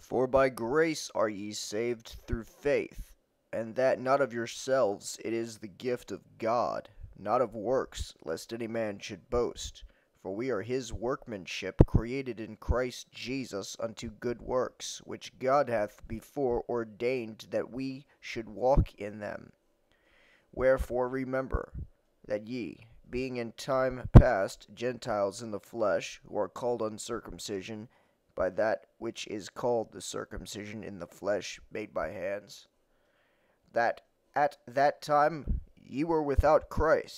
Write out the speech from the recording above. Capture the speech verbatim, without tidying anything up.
For by grace are ye saved through faith, and that not of yourselves, it is the gift of God, not of works, lest any man should boast. For we are his workmanship, created in Christ Jesus unto good works, which God hath before ordained that we should walk in them. Wherefore remember that ye, being in time past Gentiles in the flesh, who are called uncircumcision, by that which is called the circumcision in the flesh made by hands, that at that time ye were without Christ,